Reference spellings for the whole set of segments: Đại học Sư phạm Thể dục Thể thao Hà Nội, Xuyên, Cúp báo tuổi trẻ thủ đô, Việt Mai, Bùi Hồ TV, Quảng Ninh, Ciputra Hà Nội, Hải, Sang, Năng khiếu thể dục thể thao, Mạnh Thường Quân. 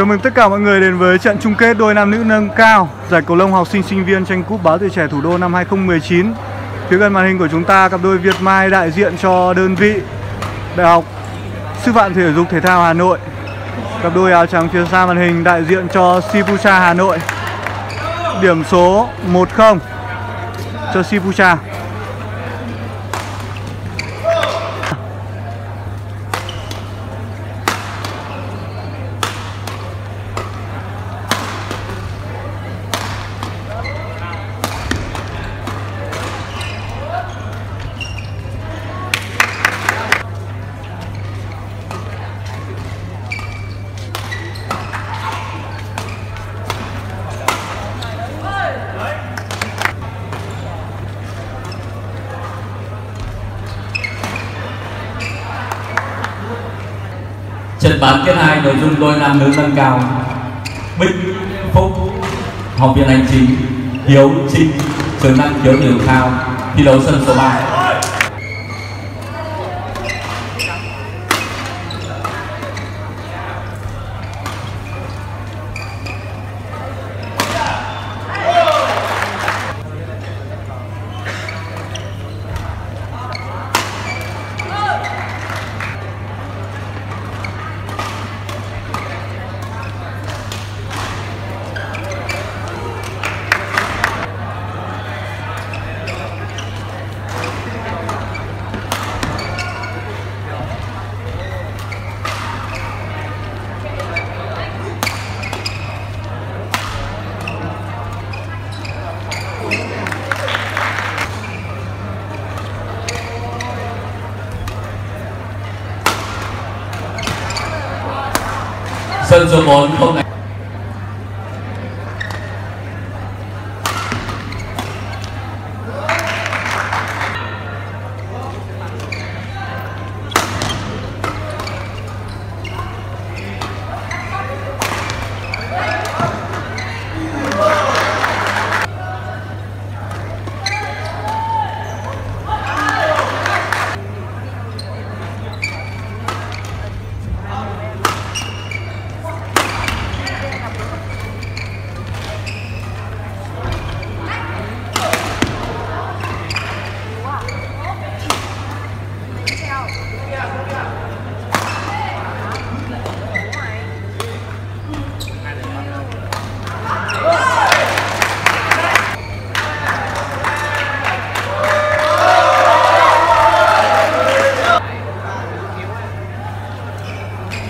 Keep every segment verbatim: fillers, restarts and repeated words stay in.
Chào mừng tất cả mọi người đến với trận chung kết đôi nam nữ nâng cao giải cầu lông học sinh sinh viên tranh Cúp báo tuổi trẻ thủ đô năm hai không một chín. Phía gần màn hình của chúng ta cặp đôi Việt Mai đại diện cho đơn vị Đại học Sư phạm Thể dục Thể thao Hà Nội. Cặp đôi áo trắng phía xa màn hình đại diện cho Ciputra Hà Nội. Điểm số một không cho Ciputra. Trận bán kết hai nội dung đôi nam nữ nâng cao. Bích Phúc, Học viện Hành chính, Hiếu Trinh, trường năng khiếu thể dục thao, thi đấu sân số ba. Sân số bốn không này.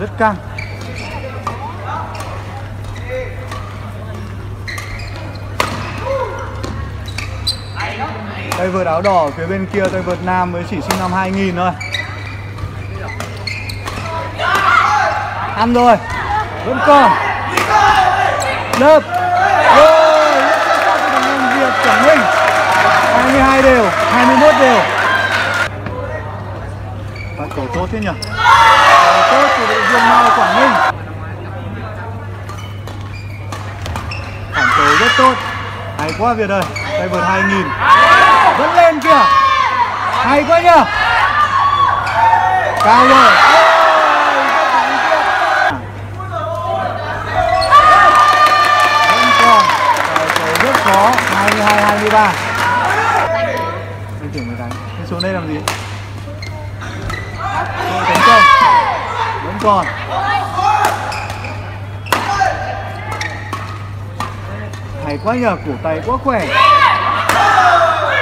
Rất căng. Tay vợt áo đỏ phía bên kia, tay vợt nam mới chỉ sinh năm hai nghìn thôi. Ăn rồi. Vẫn còn. Lớp. Rồi. Việt Quảng Ninh. hai mươi hai đều, hai mươi mốt đều. Bạn cầu tốt thế nhỉ? Cầu tốt của đội Việt Mai Quảng Ninh. Phản cầu rất tốt. Hay quá Việt ơi. Tay vợt hai nghìn. Vẫn lên kìa. Hay quá nhỉ? Cao rồi. hai mươi hai, hai mươi ba. Anh tưởng mới đánh. Cái số đây làm gì? Tôi tấn công. Vẫn còn. Hay quá nhờ, cổ tay quá khỏe.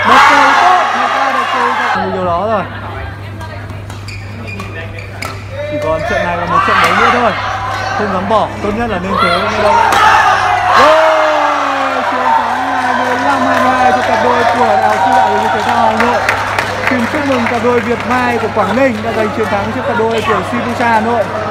Một cầu tốt, người ta được cầu ra điều đó rồi. Chỉ còn trận này là một trận đấu nữa thôi. Không dám bỏ, tốt nhất là nên thế như đâu. hai mươi hai cho cặp đôi của Đại học Sư phạm Thể dục Thể thao Hà Nội. Xin chúc mừng cặp đôi Việt Mai của Quảng Ninh đã giành chiến thắng trước cặp đôi của Ciputra Hà Nội.